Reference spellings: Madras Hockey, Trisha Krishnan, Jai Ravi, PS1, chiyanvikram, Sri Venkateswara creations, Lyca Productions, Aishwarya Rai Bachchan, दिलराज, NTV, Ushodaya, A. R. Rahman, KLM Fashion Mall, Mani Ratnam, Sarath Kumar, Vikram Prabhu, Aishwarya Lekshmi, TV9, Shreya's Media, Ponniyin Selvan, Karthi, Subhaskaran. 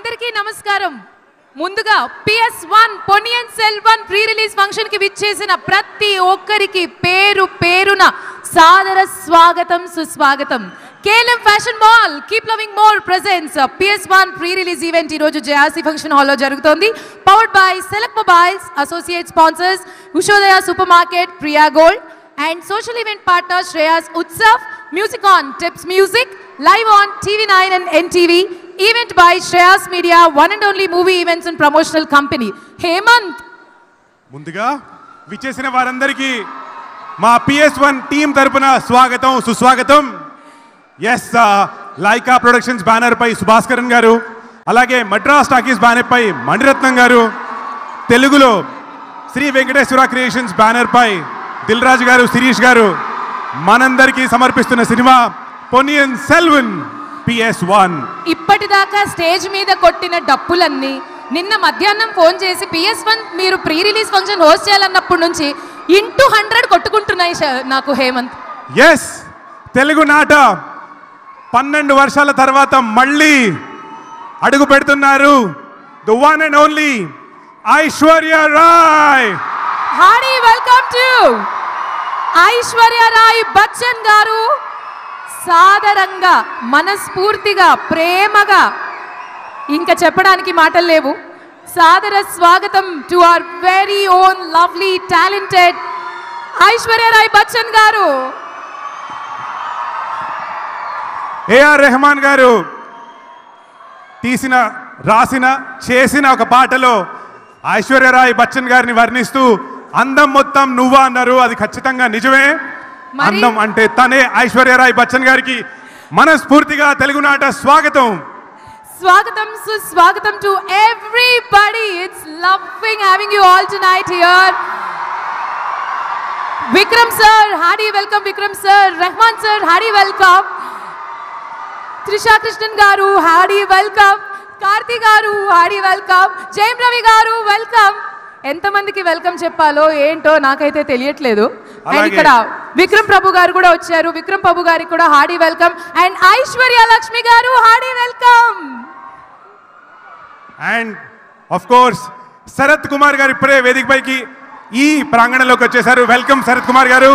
అందరికీ నమస్కారం. ముందుగా PS1 Ponniyin Selvan pre release function కి విచ్చేసిన ప్రతి ఒక్కరికి పేరు పేరున సాదర స్వాగతం సుస్వాగతం. KLM fashion mall keep loving more presents PS1 pre release event ఈ రోజు జయాసి ఫంక్షన్ హాల్లో జరుగుతోంది. Powered by select mobiles, associate sponsors Ushodaya super market, Priya gold and social event partner Shreya's Utsav, music on Tips Music, live on TV9 and NTV, event by Shreya's Media, one and only movie events and promotional company. Hemant munduga vichesina varandariki ma PS1 team tarapana swagatam suswagatam. Yes, Lyca Productions banner pai Subhaskaran garu, alage Madras Hockey banner pai Mani Ratnam garu, telugulo Sri Venkateswara creations banner pai दिलराज गारू, शिरीष गारू मनंदर की समर्पिस्तुन्न cinema Ponniyin Selvan PS1. इप्पटिदाका stage मीद कोट्टिन डप्पुलन्नी निन्न मध्याह्नं फोन चेसी PS1 मीरु प्री रिलीज फंक्शन होस्ट चेयालन्नप्पुडु नुंची इंटू 100 कोट्टुकुंटुन्नायि नाकु हेमंत. यस, तेलुगु नाट 12 वर्षाल तर्वात मल्ली अडुगु पेडुतुन्नारु the one and only Aishwarya Rai. Hearty welcome to Aishwarya Rai Bachchan garu. Sadaranga manaspoortiga premaga inka cheppadaniki maatalu levu. Sadara swagatam to our very own lovely talented Aishwarya Rai Bachchan garu. A. R. Rahman garu teesina rasina chesina oka paatalo Aishwarya Rai Bachchan garini varnistu అందం మొత్తం నువ్వా అన్నారు. అది ఖచ్చితంగా నిజమే. అందం అంటే తనే. ఐశ్వర్య రాయ్ బచ్చన్ గారికి మనస్ఫూర్తిగా తెలుగునాట స్వాగతం స్వాగతం సుస్వాగతం to everybody. It's loving having you all tonight here. Vikram sir hearty welcome. Vikram sir, Rahman sir hearty welcome. Trisha Krishnan గారు హార్డీ వెల్కమ్. కార్తి గారు హార్డీ వెల్కమ్. జై రవి గారు వెల్కమ్. ఎంత మందికి వెల్కమ్ చెప్పాలో ఏంటో నాకైతే తెలియట్లేదు. అండ్ ఇక్కడ విక్రమ్ ప్రభు గారు కూడా వచ్చారు. విక్రమ్ ప్రభు గారికి కూడా hearty welcome. And Aishwarya Lakshmi గారు hearty welcome. And of course Sarath Kumar గారు ఇప్పుడే వేదికపైకి ఈ ప్రాంగణంలోకి వచ్చేసారు. వెల్కమ్ శరత్ కుమార్ గారు.